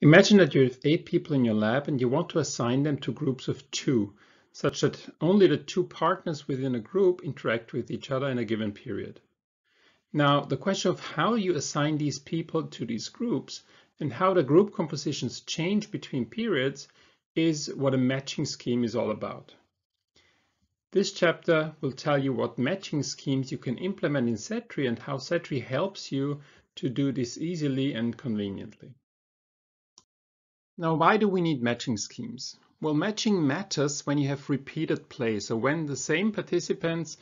Imagine that you have 8 people in your lab and you want to assign them to groups of 2, such that only the 2 partners within a group interact with each other in a given period. Now, the question of how you assign these people to these groups and how the group compositions change between periods is what a matching scheme is all about. This chapter will tell you what matching schemes you can implement in Setri and how Setri helps you to do this easily and conveniently. Now, why do we need matching schemes? Well, matching matters when you have repeated play. So when the same participants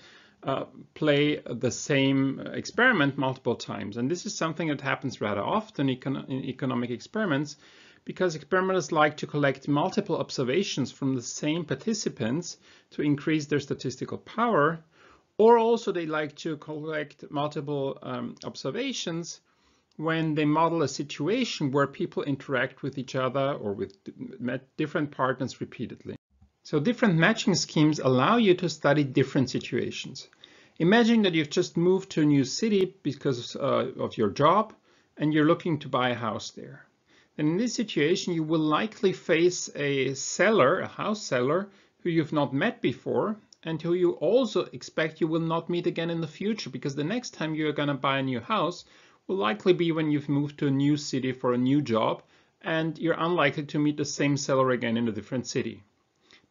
play the same experiment multiple times. And this is something that happens rather often in economic experiments, because experimenters like to collect multiple observations from the same participants to increase their statistical power, or also they like to collect multiple observations when they model a situation where people interact with each other or with different partners repeatedly. So different matching schemes allow you to study different situations. Imagine that you've just moved to a new city because of your job and you're looking to buy a house there. And in this situation, you will likely face a seller, a house seller, who you've not met before and who you also expect you will not meet again in the future, because the next time you're going to buy a new house will likely be when you've moved to a new city for a new job, and you're unlikely to meet the same seller again in a different city.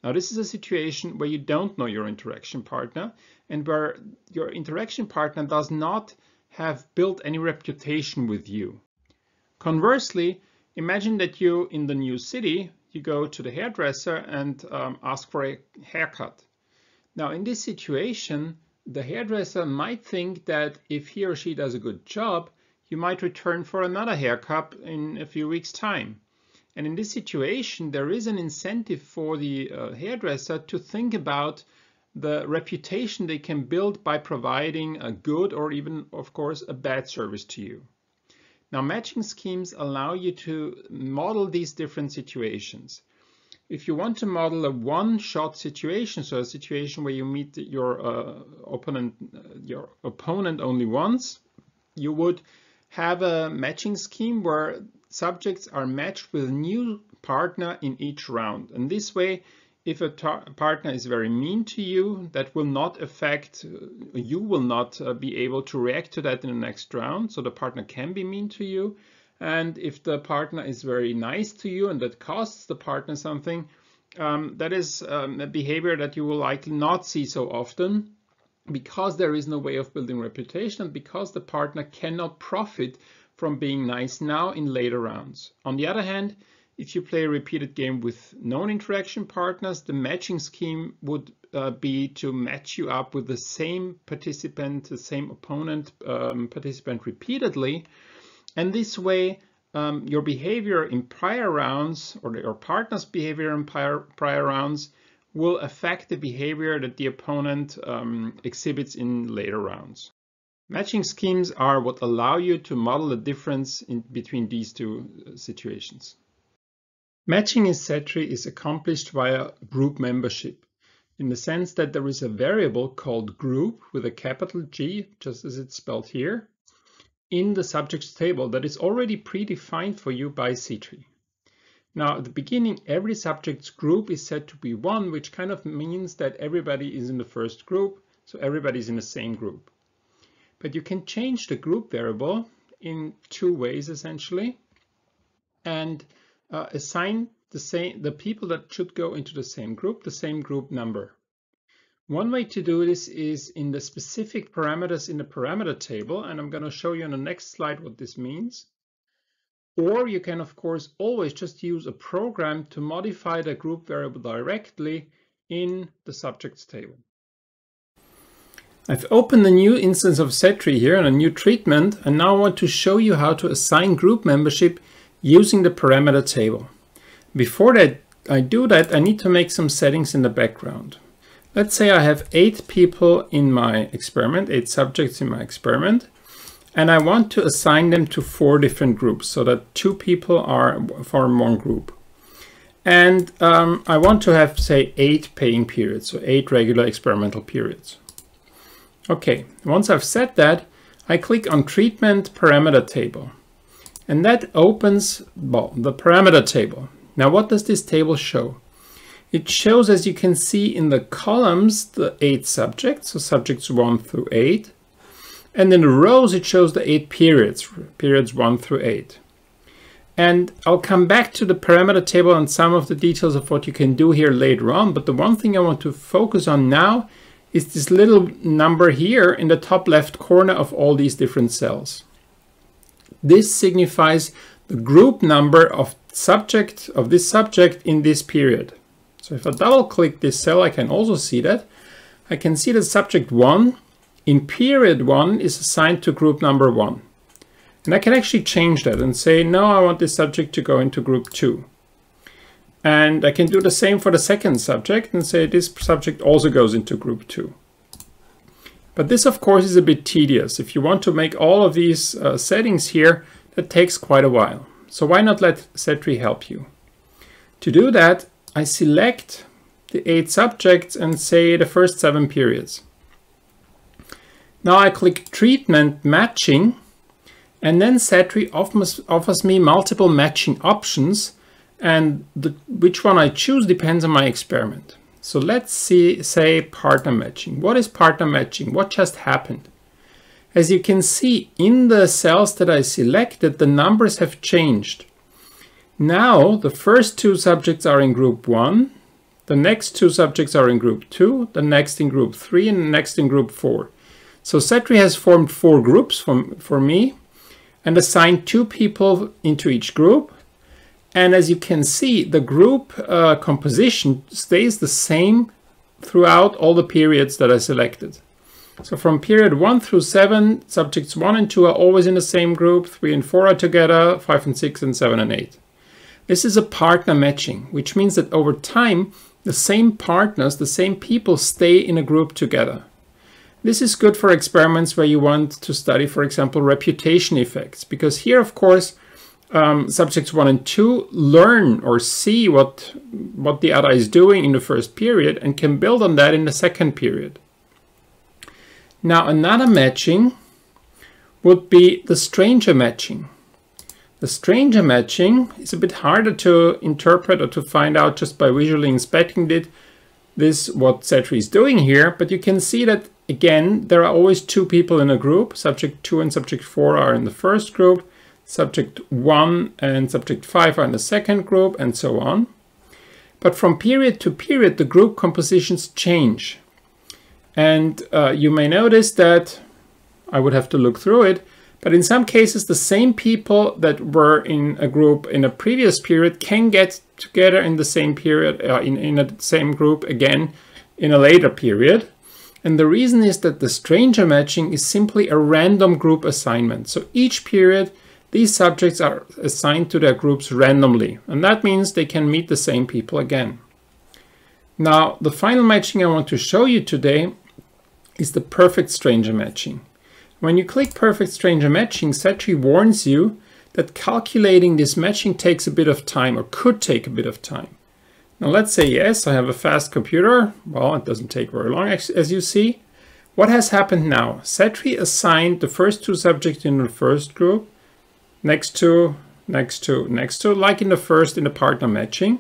Now, this is a situation where you don't know your interaction partner and where your interaction partner does not have built any reputation with you. Conversely, imagine that you, in the new city, you go to the hairdresser and ask for a haircut. Now, in this situation, the hairdresser might think that if he or she does a good job, you might return for another haircut in a few weeks' time. And in this situation, there is an incentive for the hairdresser to think about the reputation they can build by providing a good or even, of course, a bad service to you. Now, matching schemes allow you to model these different situations. If you want to model a one-shot situation, so a situation where you meet your opponent only once, you would have a matching scheme where subjects are matched with a new partner in each round. And this way, if a partner is very mean to you, that will not affect, you will not be able to react to that in the next round. So the partner can be mean to you. And if the partner is very nice to you and that costs the partner something, that is a behavior that you will likely not see so often, because there is no way of building reputation and because the partner cannot profit from being nice now in later rounds. On the other hand, if you play a repeated game with known interaction partners, the matching scheme would be to match you up with the same participant, the same opponent participant repeatedly. And this way, your behavior in prior rounds or your partner's behavior in prior rounds will affect the behavior that the opponent exhibits in later rounds. Matching schemes are what allow you to model the difference between these two situations. Matching in Setri is accomplished via group membership, in the sense that there is a variable called group with a capital G, just as it's spelled here, in the subjects table that is already predefined for you by z-Tree. Now, at the beginning, every subject's group is said to be 1, which kind of means that everybody is in the first group, so everybody's in the same group. But you can change the group variable in 2 ways, essentially, and assign the people that should go into the same group number. One way to do this is in the specific parameters in the parameter table, and I'm going to show you on the next slide what this means. Or you can, of course, always just use a program to modify the group variable directly in the subjects table. I've opened a new instance of Setri here and a new treatment, and now I want to show you how to assign group membership using the parameter table. Before that, I do that, I need to make some settings in the background. Let's say I have 8 people in my experiment, 8 subjects in my experiment, and I want to assign them to 4 different groups so that 2 people are form one group. And I want to have, say, 8 paying periods, so 8 regular experimental periods. Okay, once I've set that, I click on Treatment Parameter Table. And that opens, well, the parameter table. Now, what does this table show? It shows, as you can see in the columns, the 8 subjects, so subjects 1 through 8. And in the rows, it shows the 8 periods, periods 1 through 8. And I'll come back to the parameter table and some of the details of what you can do here later on. But the one thing I want to focus on now is this little number here in the top left corner of all these different cells. This signifies the group number of this subject in this period. So if I double click this cell, I can also see that. I can see that subject 1 in period 1 is assigned to group number 1. And I can actually change that and say, no, I want this subject to go into group 2. And I can do the same for the second subject and say this subject also goes into group 2. But this, of course, is a bit tedious. If you want to make all of these settings here, that takes quite a while. So why not let Setri help you? To do that, I select the 8 subjects and say the first 7 periods. Now I click treatment matching. And then Setri offers me multiple matching options, and which one I choose depends on my experiment. So let's say partner matching. What is partner matching? What just happened? As you can see in the cells that I selected, the numbers have changed. Now the first 2 subjects are in group 1, the next 2 subjects are in group 2, the next in group 3, and the next in group 4. So Setri has formed 4 groups for me, and assign 2 people into each group. And as you can see, the group composition stays the same throughout all the periods that I selected. So from period 1 through 7, subjects 1 and 2 are always in the same group, 3 and 4 are together, 5 and 6 and 7 and 8. This is a partner matching, which means that over time, the same partners, the same people stay in a group together. This is good for experiments where you want to study, for example, reputation effects, because here, of course, subjects 1 and 2 learn or see what the other is doing in the first period and can build on that in the second period. Now, another matching would be the stranger matching. The stranger matching is a bit harder to interpret or to find out just by visually inspecting it. This is what Setri is doing here, but you can see that again, there are always 2 people in a group. Subject 2 and subject 4 are in the first group. Subject 1 and subject 5 are in the second group, and so on. But from period to period, the group compositions change. And you may notice that, I would have to look through it, but in some cases, the same people that were in a group in a previous period can get together in the same period, in the same group again in a later period. And the reason is that the stranger matching is simply a random group assignment. So each period, these subjects are assigned to their groups randomly. And that means they can meet the same people again. Now, the final matching I want to show you today is the perfect stranger matching. When you click perfect stranger matching, Setri warns you that calculating this matching takes a bit of time, or could take a bit of time. Now let's say, yes, I have a fast computer. Well, it doesn't take very long, as you see. What has happened now? Setri assigned the first 2 subjects in the first group, next two, like in the partner matching.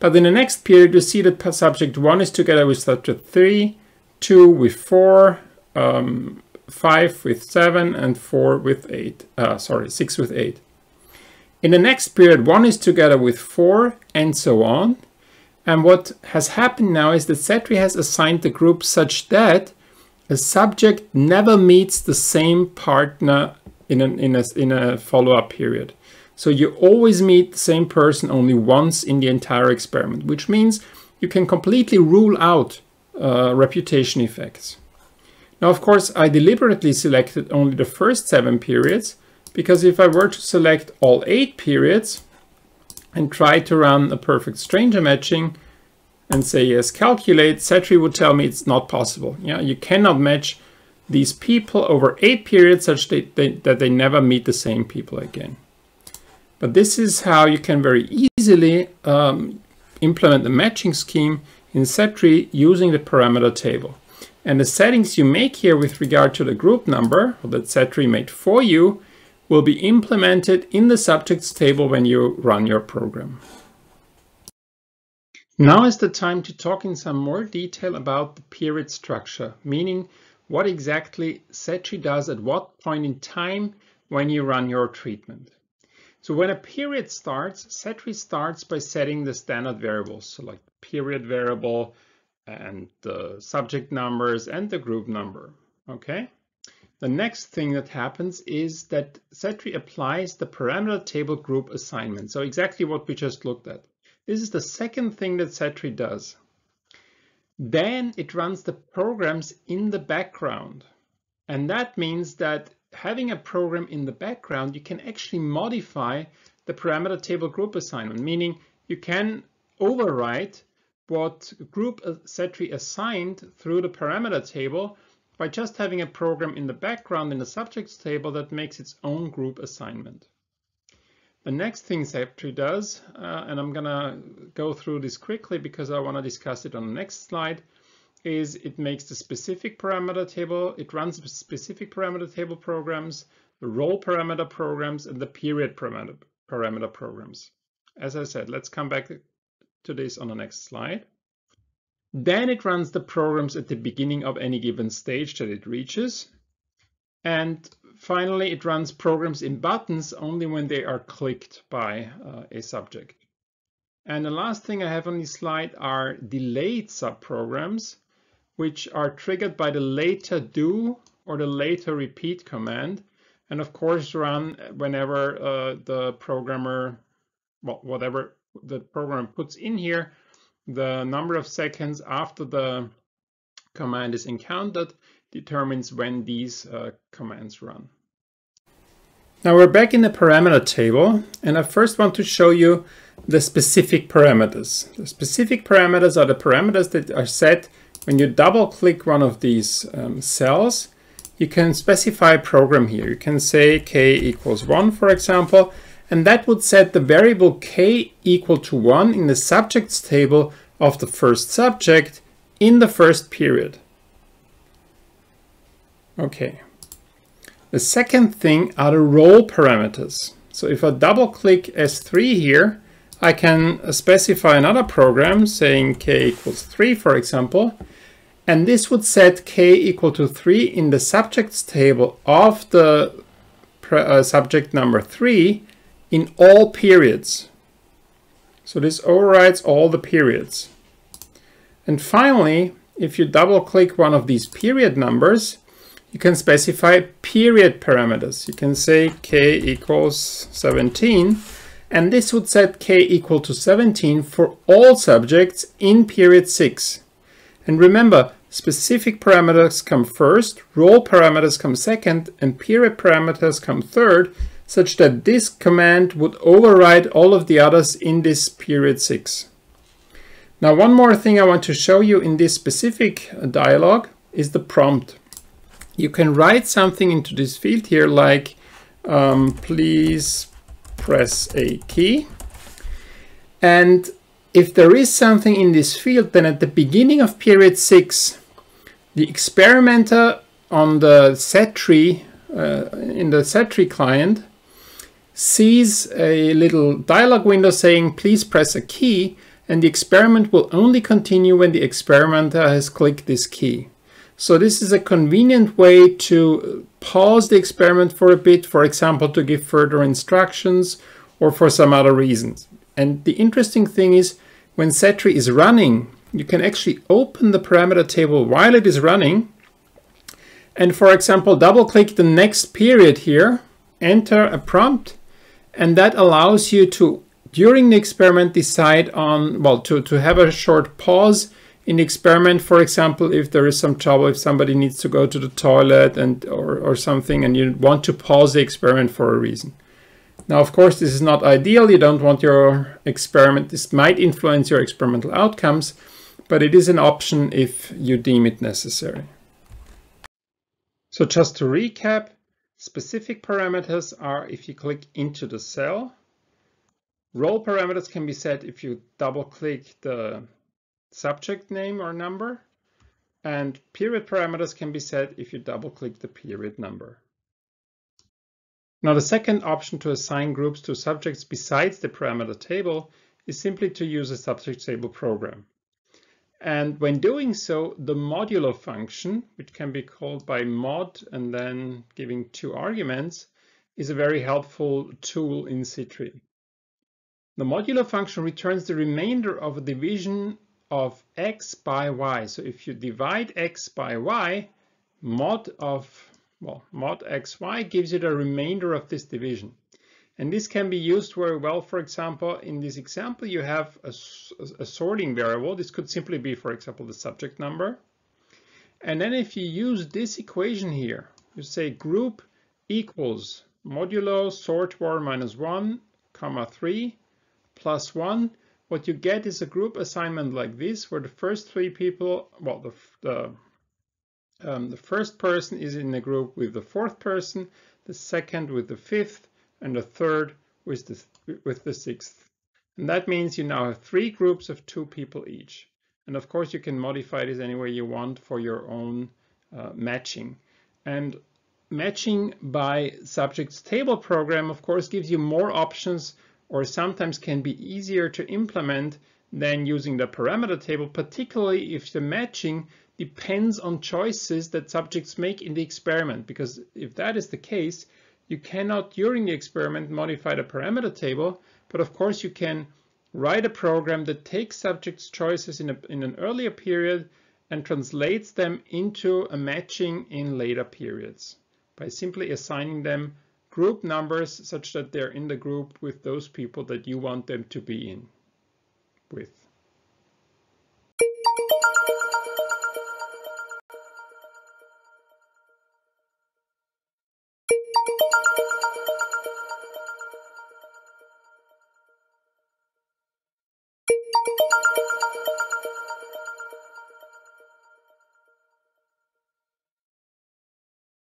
But in the next period, you see that subject 1 is together with subject 3, 2 with 4, 5 with 7, and 4 with 8, 6 with 8. In the next period, 1 is together with 4, and so on. And what has happened now is that Setri has assigned the group such that a subject never meets the same partner in a follow-up period. So you always meet the same person only once in the entire experiment, which means you can completely rule out reputation effects. Now, of course, I deliberately selected only the first 7 periods, because if I were to select all 8 periods and try to run a perfect stranger matching and say, yes, calculate, Setri would tell me it's not possible. Yeah, you cannot match these people over 8 periods such that they never meet the same people again. But this is how you can very easily implement the matching scheme in Setri using the parameter table. And the settings you make here with regard to the group number that Setri made for you will be implemented in the subjects table when you run your program. Now is the time to talk in some more detail about the period structure, meaning what exactly Setri does at what point in time when you run your treatment. So when a period starts, Setri starts by setting the standard variables, so like the period variable and the subject numbers and the group number, okay? The next thing that happens is that Setri applies the parameter table group assignment, so exactly what we just looked at. This is the second thing that Setri does. Then it runs the programs in the background. And that means that having a program in the background, you can actually modify the parameter table group assignment, meaning you can override what group Setri assigned through the parameter table by just having a program in the background in the subjects table that makes its own group assignment. The next thing Setri does, and I'm gonna go through this quickly because I wanna discuss it on the next slide, is it makes the specific parameter table, it runs the specific parameter table programs, the role parameter programs, and the period parameter programs. As I said, let's come back to this on the next slide. Then it runs the programs at the beginning of any given stage that it reaches. And finally, it runs programs in buttons only when they are clicked by a subject. And the last thing I have on this slide are delayed subprograms, which are triggered by the later do or the later repeat command, and of course run whenever the programmer, well, whatever the programmer puts in here, the number of seconds after the command is encountered determines when these commands run. Now we're back in the parameter table, and I first want to show you the specific parameters. The specific parameters are the parameters that are set when you double click one of these cells. You can specify a program here. You can say k equals 1, for example, and that would set the variable k equal to 1 in the subjects table of the first subject in the first period. Okay. The second thing are the role parameters. So if I double click S3 here, I can specify another program saying k equals 3, for example, and this would set k equal to 3 in the subjects table of the subject number 3 in all periods. So this overrides all the periods. And finally, if you double click one of these period numbers, you can specify period parameters. You can say k equals 17, and this would set k equal to 17 for all subjects in period 6. And remember, specific parameters come first, role parameters come second, and period parameters come third, such that this command would override all of the others in this period 6. Now, one more thing I want to show you in this specific dialog is the prompt. You can write something into this field here like please press a key. And if there is something in this field, then at the beginning of period 6, the experimenter on the Setri, in the Setri client sees a little dialog window saying please press a key, and the experiment will only continue when the experimenter has clicked this key. So this is a convenient way to pause the experiment for a bit, for example, to give further instructions or for some other reasons. And the interesting thing is when Setri is running, you can actually open the parameter table while it is running and, for example, double click the next period here, enter a prompt, and that allows you to, during the experiment, decide on, well, to have a short pause in the experiment, for example, if there is some trouble, if somebody needs to go to the toilet and or something, and you want to pause the experiment for a reason. Now, of course, this is not ideal. You don't want your experiment, this might influence your experimental outcomes, but it is an option if you deem it necessary. So just to recap, specific parameters are if you click into the cell. Role parameters can be set if you double click the subject name or number, and period parameters can be set if you double click the period number. Now, the second option to assign groups to subjects besides the parameter table is simply to use a subject table program. And when doing so, the modulo function, which can be called by mod and then giving two arguments, is a very helpful tool in z-Tree. The modulo function returns the remainder of a division of x by y. So if you divide x by y, mod xy gives you the remainder of this division. And this can be used very well. For example, in this example, you have a sorting variable. This could simply be, for example, the subject number. And then if you use this equation here, you say group equals modulo sort_var minus 1, comma 3, plus 1. What you get is a group assignment like this, where the first three people, well, the first person is in a group with the fourth person, the second with the fifth, and the third with the sixth. And that means you now have three groups of two people each. And of course, you can modify this any way you want for your own matching. And matching by subjects table program, of course, gives you more options, or sometimes can be easier to implement than using the parameter table, particularly if the matching depends on choices that subjects make in the experiment. Because if that is the case, you cannot, during the experiment, modify the parameter table, but of course you can write a program that takes subjects' choices in an earlier period and translates them into a matching in later periods by simply assigning them group numbers such that they're in the group with those people that you want them to be in with.